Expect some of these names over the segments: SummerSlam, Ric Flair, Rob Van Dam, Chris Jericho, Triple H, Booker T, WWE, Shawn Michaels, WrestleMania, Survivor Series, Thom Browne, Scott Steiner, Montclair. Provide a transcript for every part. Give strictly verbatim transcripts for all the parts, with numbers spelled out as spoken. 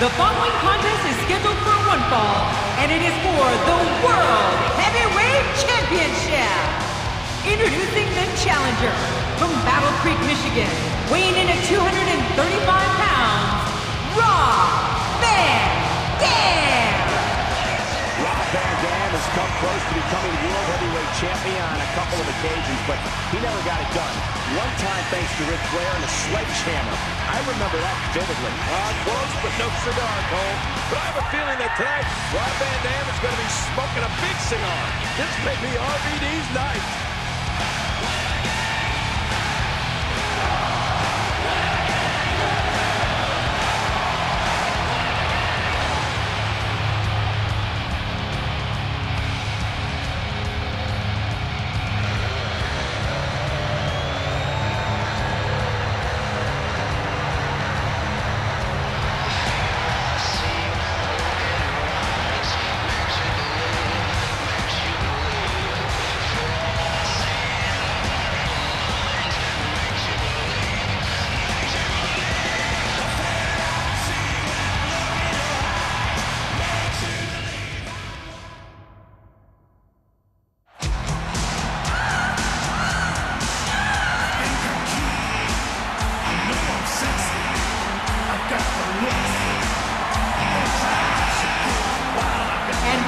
The following contest is scheduled for one fall, and it is for the World Heavyweight Championship. Introducing the challenger from Battle Creek, Michigan, weighing in at two hundred thirty-five pounds, Rob Van Dam. Rob Van Dam has come close to becoming World Heavyweight Champion on a couple of occasions, but he never got it done. One time thanks to Ric Flair and a sledgehammer. I remember that vividly. Uh, close, but no cigar, Cole. But I have a feeling that tonight, Rob Van Dam is going to be smoking a big cigar. This may be R V D's night.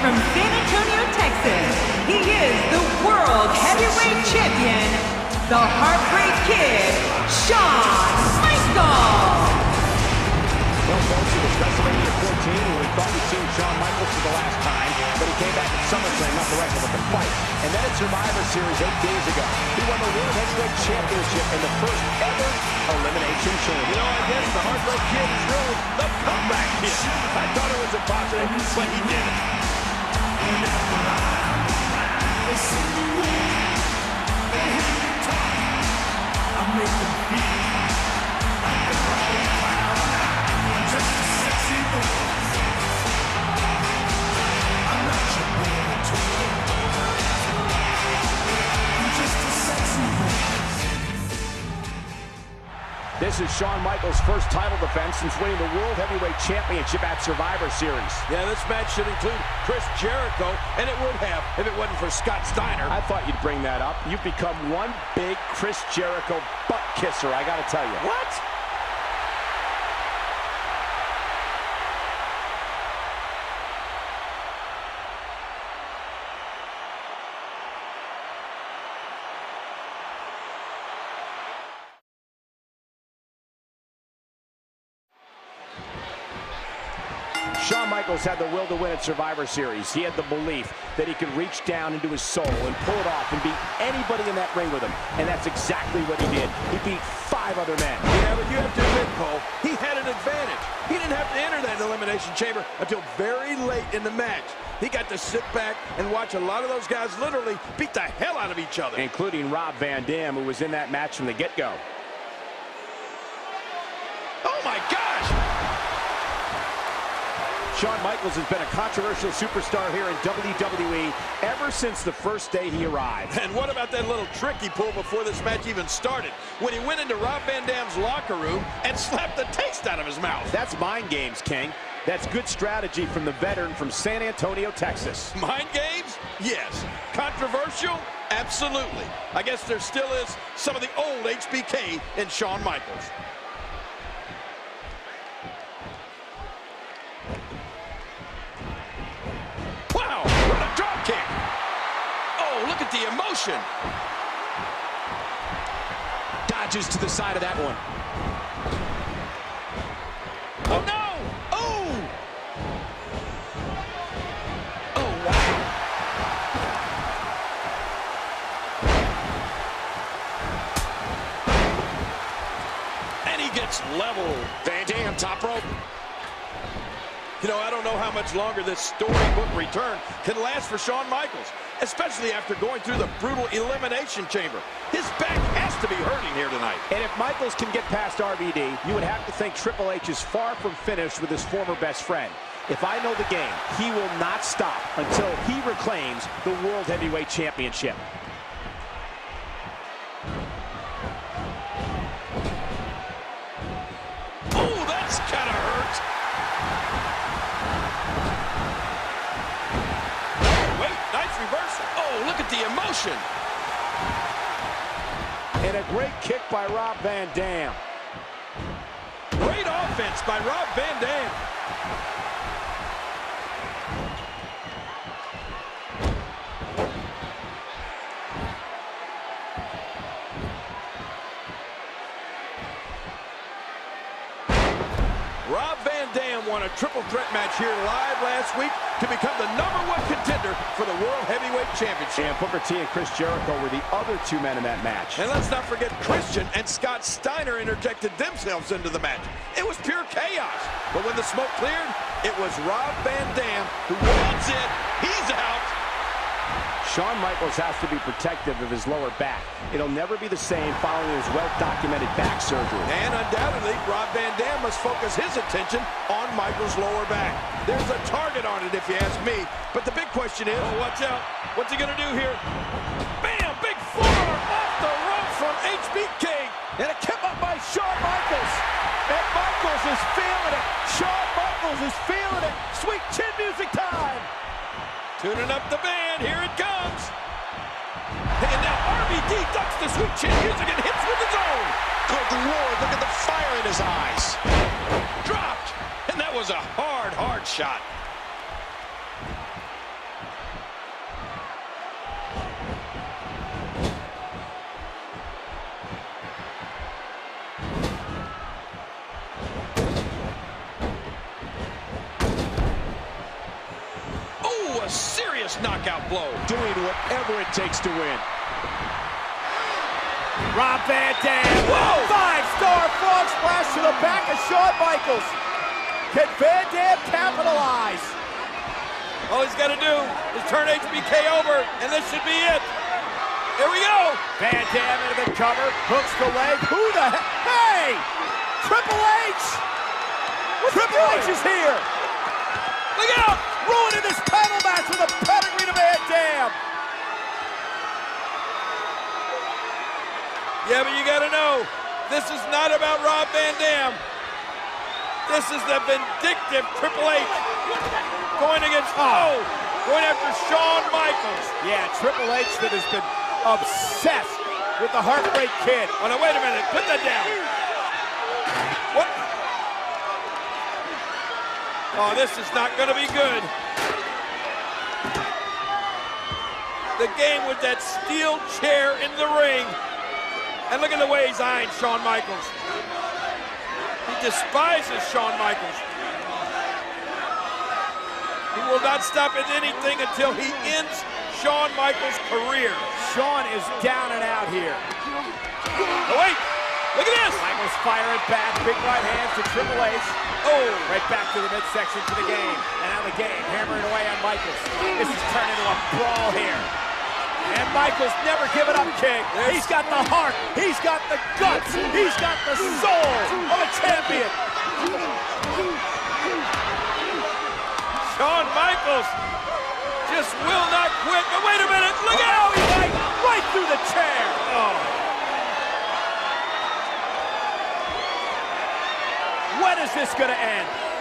From San Antonio, Texas, he is the World Heavyweight Champion, the Heartbreak Kid, Shawn Michaels. Well, folks, it was WrestleMania fourteen when we thought we'd seen Shawn Michaels for the last time, but he came back at SummerSlam, not the wrestler, but the fight. And then at Survivor Series eight days ago, he won the World Heavyweight Championship in the first ever elimination chamber. You know, I guess the Heartbreak Kid is really the comeback kid. I thought it was impossible, but he did it. This is Shawn Michaels' first title defense since winning the World Heavyweight Championship at Survivor Series. Yeah, this match should include Chris Jericho, and it would have if it wasn't for Scott Steiner. I thought you'd bring that up. You've become one big Chris Jericho butt kisser, I gotta tell you. What? Shawn Michaels had the will to win at Survivor Series. He had the belief that he could reach down into his soul and pull it off and beat anybody in that ring with him. And that's exactly what he did. He beat five other men. Yeah, but you have to admit, Cole, he had an advantage. He didn't have to enter that elimination chamber until very late in the match. He got to sit back and watch a lot of those guys literally beat the hell out of each other. Including Rob Van Dam, who was in that match from the get-go. Oh, my gosh! Shawn Michaels has been a controversial superstar here in W W E ever since the first day he arrived. And what about that little trick he pulled before this match even started, when he went into Rob Van Dam's locker room and slapped the taste out of his mouth? That's mind games, King. That's good strategy from the veteran from San Antonio, Texas. Mind games? Yes. Controversial? Absolutely. I guess there still is some of the old H B K in Shawn Michaels. The emotion. Dodges to the side of that one. Oh no! Oh! Oh wow! And he gets level. Van Dam, top rope. You know, I don't know how much longer this storybook return can last for Shawn Michaels, especially after going through the brutal elimination chamber. His back has to be hurting here tonight. And if Michaels can get past R V D, you would have to think Triple H is far from finished with his former best friend. If I know the game, he will not stop until he reclaims the World Heavyweight Championship. Oh, that's kind of hurt. at the emotion. And a great kick by Rob Van Dam. Great offense by Rob Van Dam. Rob Van Dam won a triple threat match here live last week to become the number one contender for the World Heavyweight Championship. And Booker T and Chris Jericho were the other two men in that match. And let's not forget Christian and Scott Steiner interjected themselves into the match. It was pure chaos. But when the smoke cleared, it was Rob Van Dam who wins it. He's out. Shawn Michaels has to be protective of his lower back. It'll never be the same following his well-documented back surgery. And undoubtedly, Rob Van Dam must focus his attention on Michaels' lower back. There's a target on it, if you ask me. But the big question is, oh, watch out. What's he going to do here? Bam! Big forearm off the rope from H B K. And it kept up by Shawn Michaels. And Michaels is feeling it. Shawn Michaels is feeling it. Sweet chin music time. Tuning up the band, here it comes. And now R V D ducks the sweet chin music and hits with his own. Good Lord, look at the fire in his eyes. Dropped, and that was a hard, hard shot. Knockout blow. Doing whatever it takes to win. Rob Van Dam. Whoa! Five-star frog splash to the back of Shawn Michaels. Can Van Dam capitalize? All he's got to do is turn H B K over, and this should be it. Here we go. Van Dam into the cover, hooks the leg. Who the heck? Hey! Triple H! What's Triple H is here! Look out! Ruining this title match with a pedigree to Van Dam. Yeah, but you gotta know, this is not about Rob Van Dam. This is the vindictive Triple H going against, oh, going after Shawn Michaels. Yeah, Triple H that has been obsessed with the Heartbreak Kid. Oh, no, wait a minute, put that down. What? Oh, this is not going to be good. The game with that steel chair in the ring. And look at the way he's eyeing Shawn Michaels. He despises Shawn Michaels. He will not stop at anything until he ends Shawn Michaels' career. Shawn is down and out here. Oh, wait. Look at this! Michaels firing back, big right hands to Triple H. Oh, right back to the midsection for the game. And out of the game, hammering away on Michaels. This is turning into a brawl here. And Michaels never giving up, King. He's got the heart, he's got the guts, he's got the soul of a champion. Shawn Michaels just will not quit. But wait a minute, look out! He went right through the chair. Oh. When is this going to end?